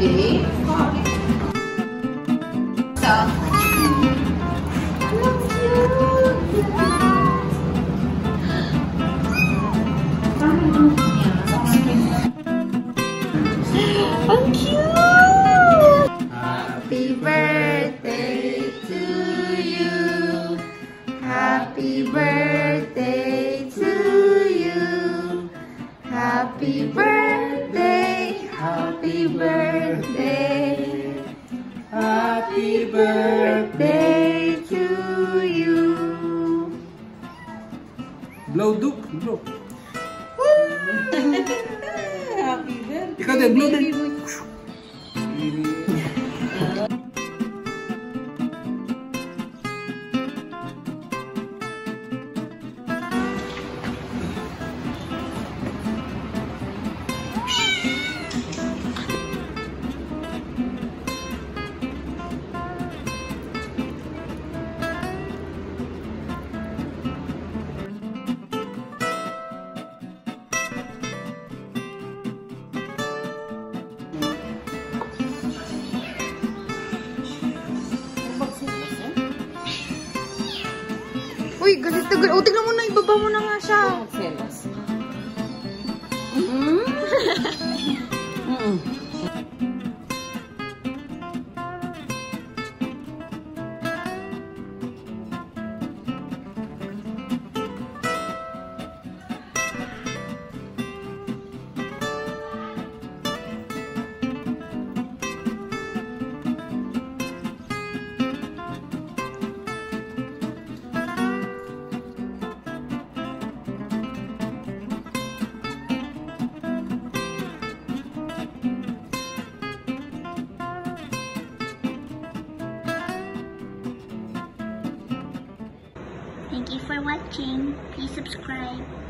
day. So, how cute! Happy birthday to you. Happy birthday to you. Happy birthday. Happy birthday. Happy birthday to you. Blow, Duke, blow. Happy birthday. You got the blow then. Uy, galit-galit. O, tignan mo na. Ibaba mo na nga siya. Thank you for watching. Please subscribe.